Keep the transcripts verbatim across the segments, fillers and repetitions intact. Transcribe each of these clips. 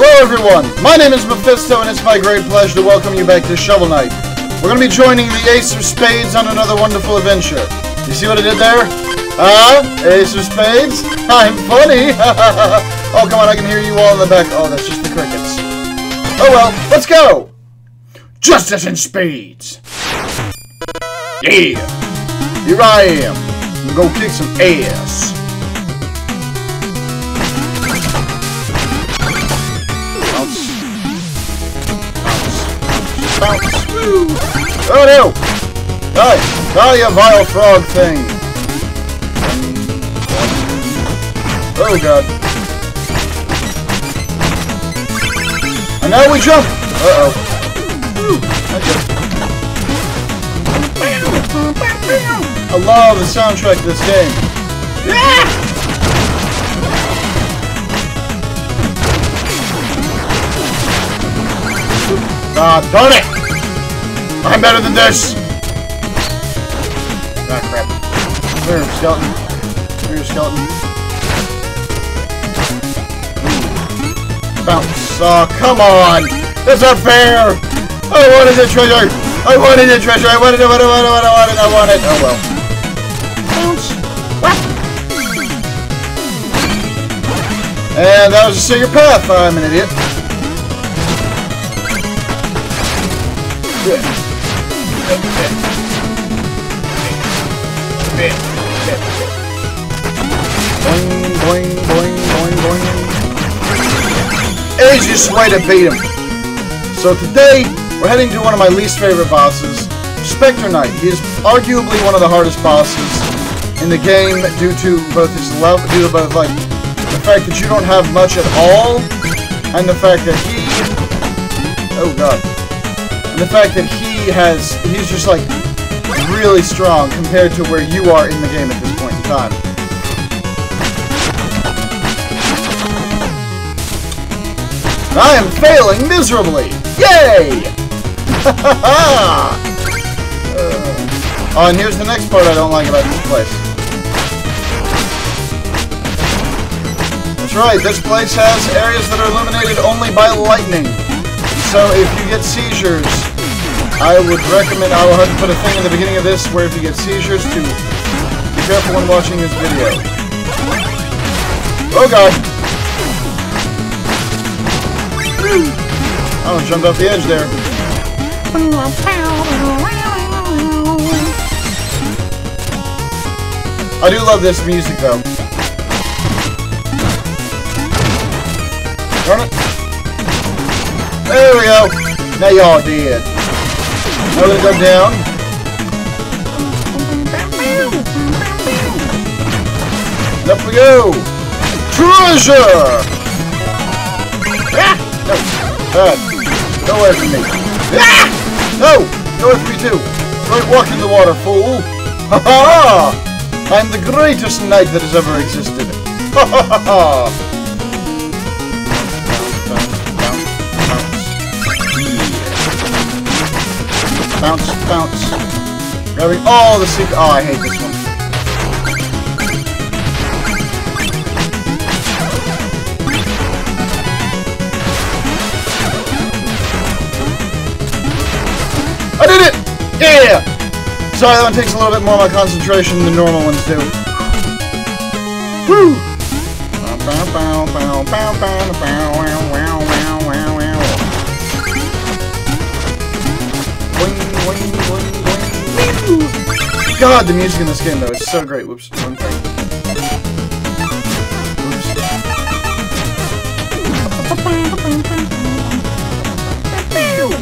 Hello everyone, my name is Mephisto and it's my great pleasure to welcome you back to Shovel Knight. We're going to be joining the Ace of Spades on another wonderful adventure. You see what I did there? Ah, uh, Ace of Spades? I'm funny! Oh, come on, I can hear you all in the back. Oh, that's just the crickets. Oh well, let's go! Justice in Spades! Yeah! Here I am. I'm gonna go kick some ass. Bounce. Oh no! Die! Die, you vile frog thing! Oh god. And now we jump! Uh-oh. I love the soundtrack of this game. Yeah! Ah, darn it! I'm better than this! Ah, crap. Clear, skeleton. Clear, skeleton. Bounce. Aw, oh, come on! That's not fair! I wanted the treasure! I wanted the treasure! I wanted it! I wanted it! I wanted it! I wanted it! Oh, well. Bounce. What? And that was a secret path. I'm an idiot. Bit, bit, bit, bit, bit, bit. Boing, boing, boing, boing, boing. Easiest way to beat him. So today, we're heading to one of my least favorite bosses, Specter Knight. He is arguably one of the hardest bosses in the game due to both his level, due to both like the fact that you don't have much at all, and the fact that he. Oh god. The fact that he has, he's just like really strong compared to where you are in the game at this point in time. And I am failing miserably! Yay! Ha uh, Oh, and here's the next part I don't like about this place. That's right, this place has areas that are illuminated only by lightning. So if you get seizures, I would recommend, I will have to put a thing in the beginning of this where if you get seizures to be careful when watching this video. Oh god! Oh, jumped off the edge there. I do love this music though. Darn it. There we go! Now y'all did. Another go down. And up we go! Treasure! Ah! No! Uh, go away from me. Ah! No! Go away from me too! Great walk in the water, fool! Ha ha ha! I'm the greatest knight that has ever existed. Ha ha ha ha! Bounce, bounce. Grabbing all the secret. Oh, I hate this one. I did it! Yeah! Sorry, that one takes a little bit more of my concentration than normal ones do. Woo! Bow, bow, bow, bow, bow, bow, wow, wow, wow, wow, wow. God, the music in this game, though, is so great. Whoops. One thing. Whoops.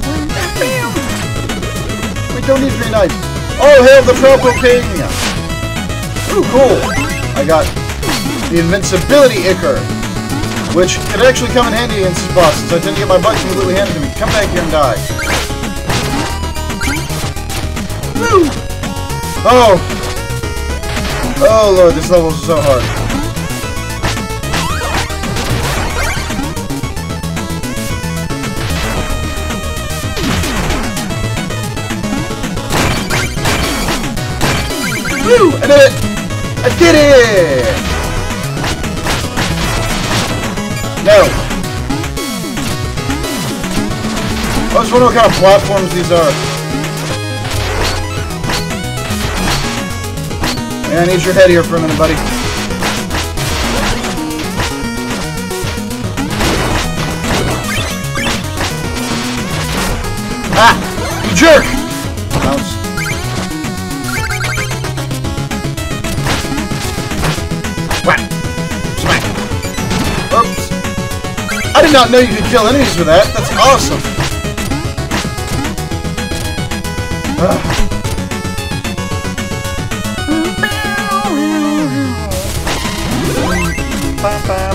We don't need three knives. Oh, hail the Purple King! Ooh, cool. I got the Invincibility Ichor, which could actually come in handy against this boss, since I didn't get my butt completely handed to me. Come back here and die. Oh! Oh lord, this level is so hard. Woo! I did it! I did it! No! I was wondering what kind of platforms these are. Yeah, I need your head here for a minute, buddy. Ah! You jerk! Bounce. Whack! Smack! Oops! I did not know you could kill enemies with that. That's awesome! Ugh. Bye-bye.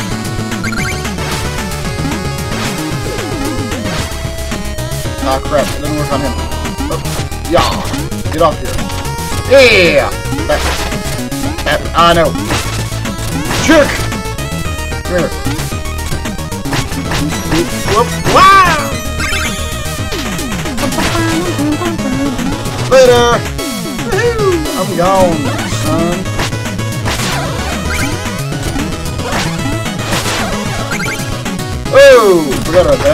Ah, crap. It doesn't work on him. Oh. Yeah! Get off here. Yeah! Back. Ah, uh, no. Jerk! Come here. Whoop. Wow! Later! I'm gone, son. Oh! Forgot about that.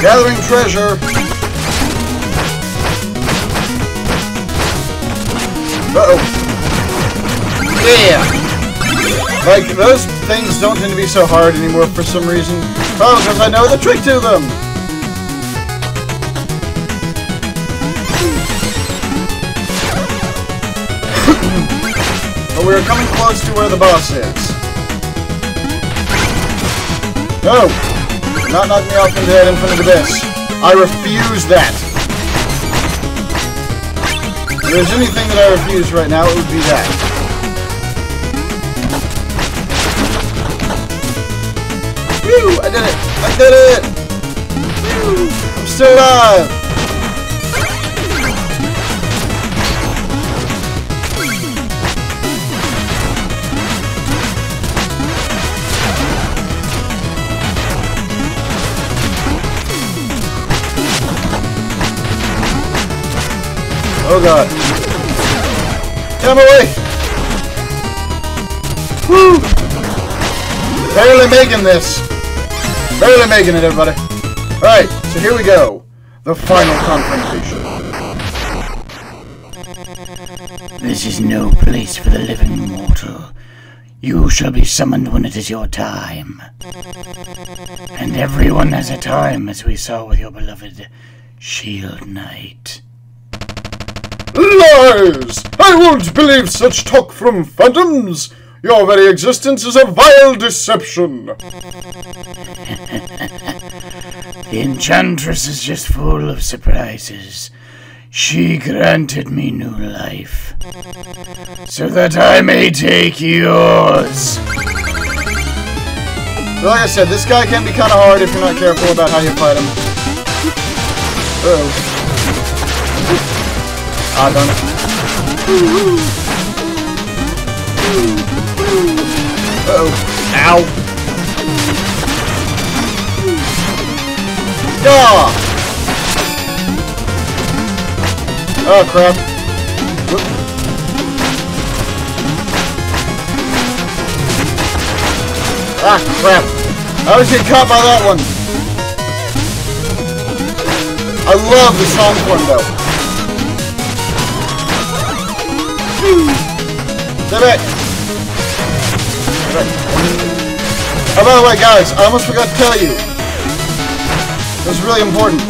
Gathering treasure! Uh-oh. Yeah! Like, those things don't tend to be so hard anymore for some reason. Oh, because I know the trick to them! But we are coming close to where the boss is. No! Do not knock me off into that infinite abyss. I refuse that. If there's anything that I refuse right now, it would be that. Woo! I did it! I did it! Woo! I'm still alive! Oh god. Get him away! Woo! Barely making this. Barely making it, everybody. Alright, so here we go. The final confrontation. This is no place for the living mortal. You shall be summoned when it is your time. And everyone has a time, as we saw with your beloved Shield Knight. Lies! I won't believe such talk from phantoms! Your very existence is a vile deception! The Enchantress is just full of surprises. She granted me new life, so that I may take yours! So like I said, this guy can be kinda hard if you're not careful about how you fight him. Uh-oh. Ah, done it. Uh-oh. Ow. Ah! Oh, crap. Whoop. Ah, crap. I always get caught by that one. I love the song one, though. Stay back. Stay back. Oh, by the way, guys, I almost forgot to tell you. It was really important.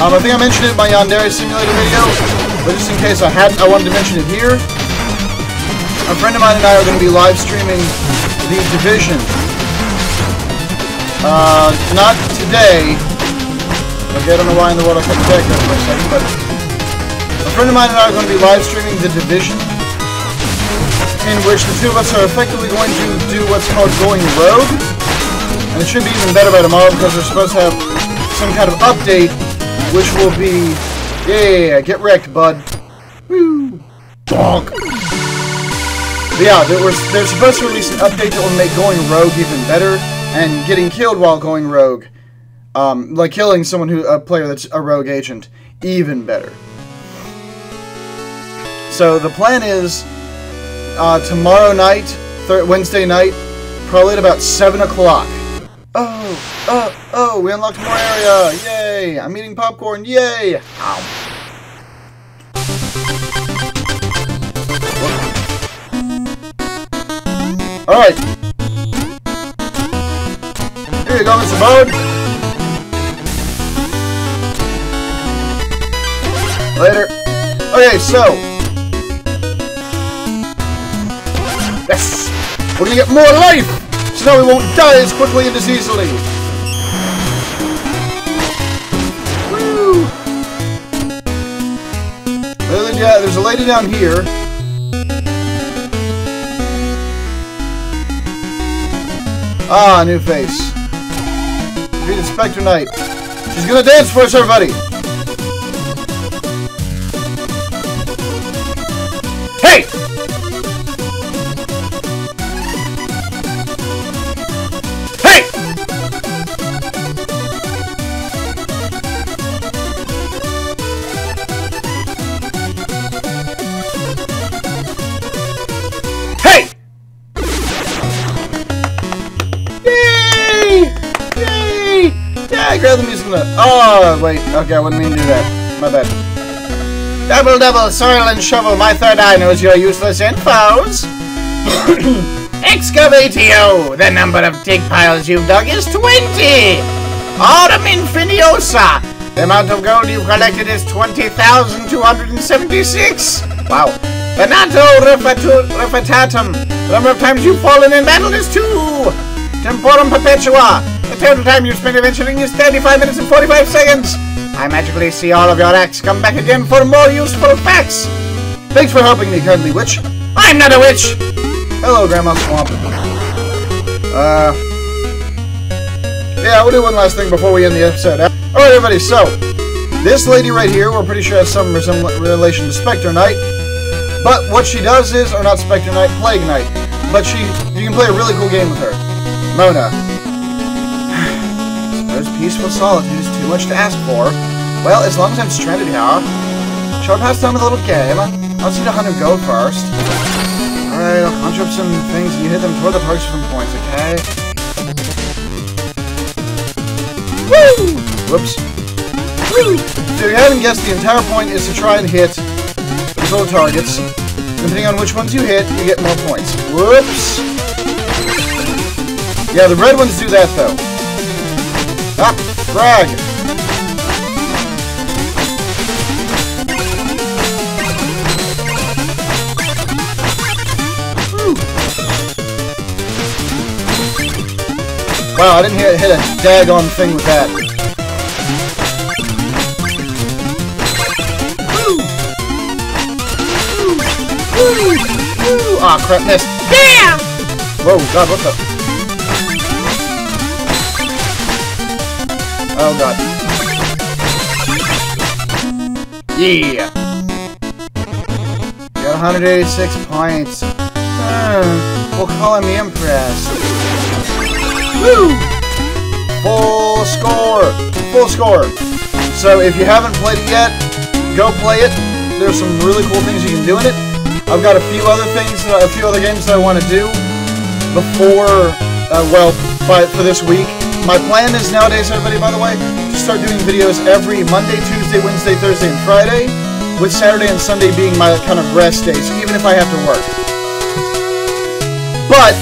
Um, I think I mentioned it in my Yandere Simulator video, but just in case I hadn't, I wanted to mention it here. A friend of mine and I are going to be live streaming The Division. Uh, not today. Okay, I don't know why in the world I said today for a second, but a friend of mine and I are going to be live streaming The Division, in which the two of us are effectively going to do what's called going rogue, And it should be even better by tomorrow because we're supposed to have some kind of update, which will be... Yeah, get wrecked, bud. Woo! Bonk! But yeah, they were, they're supposed to release an update that will make going rogue even better, and getting killed while going rogue. Um, like killing someone who... a player that's a rogue agent. Even better. So the plan is... Uh, tomorrow night, thir Wednesday night, probably at about seven o'clock. Oh, oh, oh, we unlocked more area! Yay! I'm eating popcorn, yay! Ow. Alright. Here you go, Mister Bode! Later. Okay, so... Yes! We're gonna get more life! So now we won't die as quickly and as easily! Woo! There's a lady down here. Ah, new face. Defeat Inspector Knight. She's gonna dance for us, everybody! Hey! The music note. Oh, wait. Okay, I wouldn't mean to do that. My bad. Double, double, soil and shovel. My third eye knows your useless infos. Excavatio. The number of dig piles you've dug is twenty. Autumn infiniosa. The amount of gold you've collected is twenty thousand two hundred seventy-six. Wow. Venato refutatum. The number of times you've fallen in battle is two. Temporum perpetua. The total time you spend adventuring is thirty-five minutes and forty-five seconds. I magically see all of your acts come back again for more useful facts. Thanks for helping me, cuddly witch. I'm not a witch! Hello, Grandma Swamp. Uh... Yeah, we'll do one last thing before we end the episode. Alright, everybody, so... This lady right here, we're pretty sure has some relation to Specter Knight. But what she does is... Or not Specter Knight, Plague Knight. But she... You can play a really cool game with her. Mona. Peaceful solitude is too much to ask for. Well, as long as I'm stranded here, shall I pass time with a little game? I'll see the hunter go first. Alright, I'll conjure up some things and you hit them toward the target from points, okay? Woo! Whoops. Woo! So if you haven't guessed, the entire point is to try and hit those little targets. Depending on which ones you hit, you get more points. Whoops! Yeah, the red ones do that, though. Ah, frag! Woo. Wow, I didn't hit, hit a daggone thing with that. Woo. Woo. Woo. Woo. Ah, crap, missed. Damn! Whoa, God, what the... Oh god. Yeah! Got one hundred eighty-six points. Uh, we'll call him the Empress. Woo! Full score! Full score! So if you haven't played it yet, go play it. There's some really cool things you can do in it. I've got a few other things, that, a few other games that I want to do before, uh, well, by, for this week. My plan is nowadays, everybody, by the way, to start doing videos every Monday, Tuesday, Wednesday, Thursday, and Friday, with Saturday and Sunday being my kind of rest days, even if I have to work. But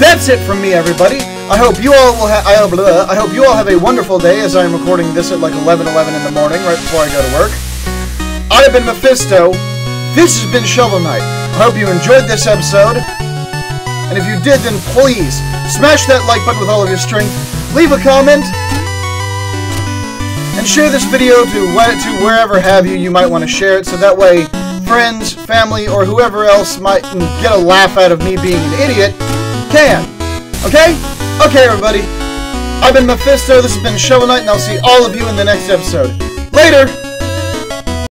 that's it from me, everybody. I hope you all will have. I, I hope you all have a wonderful day. As I am recording this at like eleven eleven in the morning, right before I go to work. I have been Mephisto. This has been Shovel Knight. I hope you enjoyed this episode. And if you did, then please smash that like button with all of your strength. Leave a comment, and share this video to, to wherever have you you might want to share it, so that way friends, family, or whoever else might get a laugh out of me being an idiot can. Okay? Okay, everybody. I've been Mephisto, this has been Shovel Knight, and I'll see all of you in the next episode. Later!